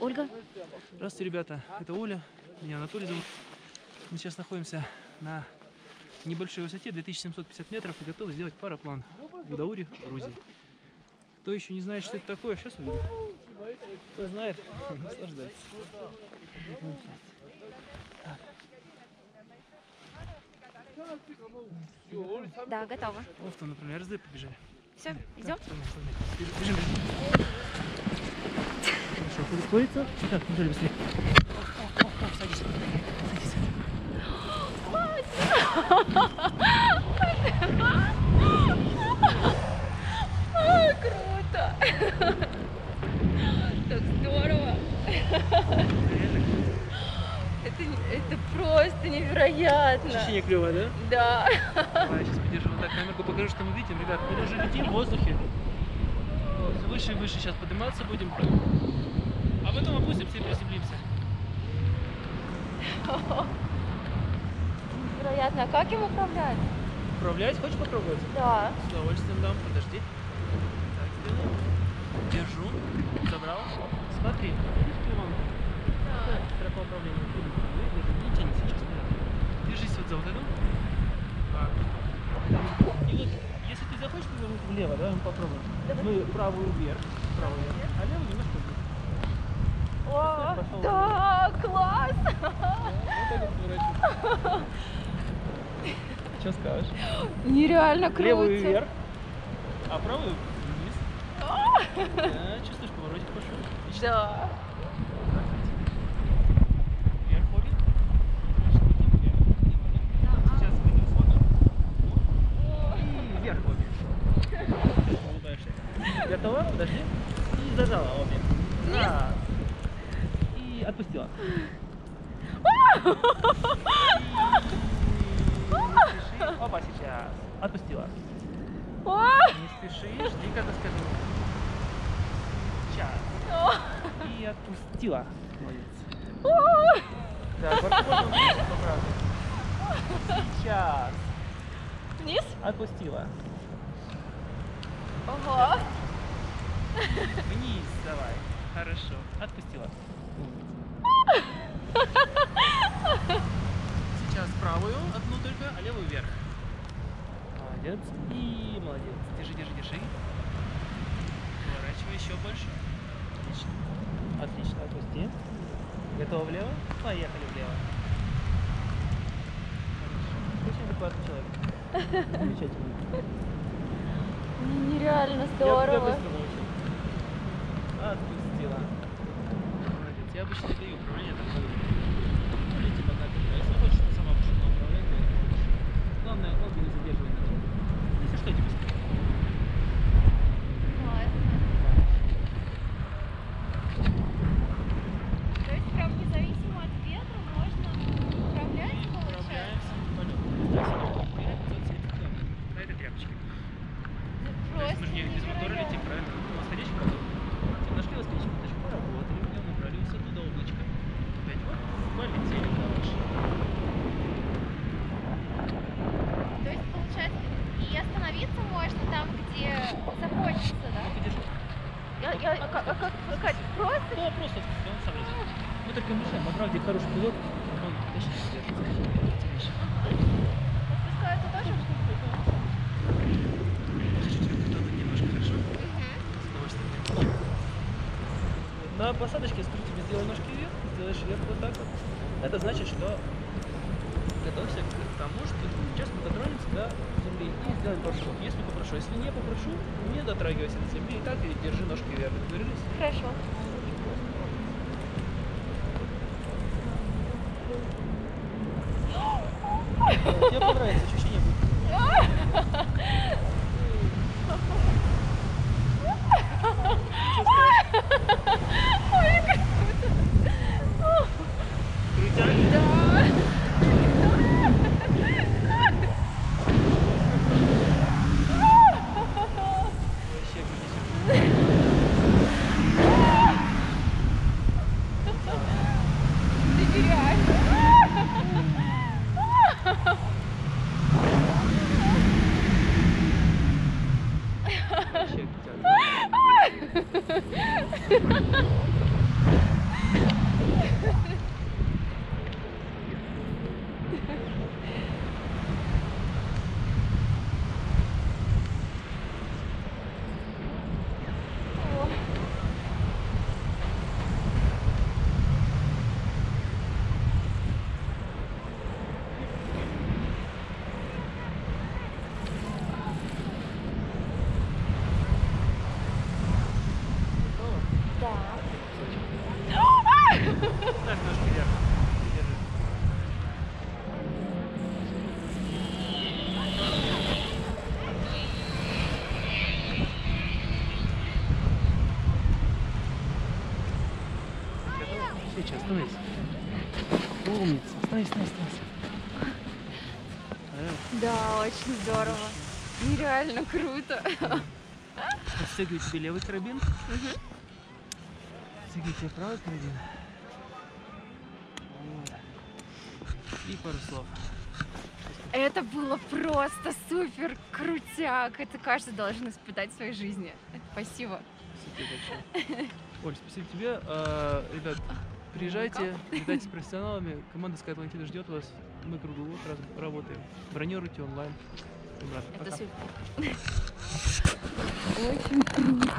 Ольга. Здравствуйте, ребята. Это Оля. Меня Анатолий зовут. Мы сейчас находимся на небольшой высоте 2750 метров и готовы сделать параплан в Даури, Грузии. Кто еще не знает, что это такое, сейчас увидит. Кто знает, наслаждается. Да, готово. Оф, там, например, РЗ побежали. Все, идем? Бежим. Хорошо, куда сходится? Так, бежали быстрее. Садись. Круто! Так здорово! Это просто невероятно! Ощущение клевое, да? Да! Давай, сейчас подержу вот так камерку, покажу, что мы видим. Ребят, мы уже летим в воздухе. Вот, выше и выше сейчас подниматься будем. А потом опустимся и приземлимся. Невероятно. А как им управлять? Управлять? Хочешь попробовать? Да. С удовольствием дам. Подожди. Так, сделаем. Держу. Забрал. Смотри. Строка управления. Не тяни сейчас. Держись вот за вот эту. И вот, если ты захочешь повернуть влево, да, мы попробуем. Мы правую вверх. Правую вверх. А левую немножко вверх. О, да, класс! Что скажешь? Нереально круто! Левую вверх, а правую вниз. Да, чувствуешь, поворотик пошел? Да. Вверх ходит. Сейчас выйдем в фото. И вверх ходит. Готова? Подожди. И зажала обе. И отпустила. Опа, сейчас. Отпустила. Не спеши, жди, когда скажу. Сейчас. И отпустила. Молодец. Так, подходим вниз, по-правду. Сейчас. Вниз? Отпустила. Ого. Вниз давай. Хорошо. Отпустила. Сейчас правую одну только, а левую вверх. Молодец. И молодец. Держи. Поворачивай еще больше. Отлично, отпусти. Готово влево? Поехали влево. Хорошо. Очень адекватный человек. Замечательно. Нереально здорово. Я быстро научил. Отпустила. Молодец. Я обычно даю управление так. Хороший пилот, он точно держится. Отпускается тоже? Чуть-чуть кто-то немножко, хорошо. С удовольствием. На посадочке, если тебе сделай ножки вверх, сделаешь вверх вот так вот. Это значит, что готовься к тому, что сейчас мы дотронемся до земли и сделаем прыжок. Если попрошу, если не попрошу, не дотрагивайся до земли и так, и держи ножки вверх. Договорились? Хорошо. Тебе понравится, ощущение будет. Крутяк? Да. Вообще крутяк. Остановись. Умница. Остановись. Да, очень здорово. Нереально круто. Стягивай себе левый карабин. Стягивай тебе правый карабин. И пару слов. Это было просто супер крутяк. Это каждый должен испытать в своей жизни. Спасибо. Оль, спасибо тебе. Ребят, приезжайте, летайте с профессионалами. Команда Скай Атлантида ждет вас. Мы круглый год работаем. Бронируйте онлайн. Всем рад. Пока. Очень круто.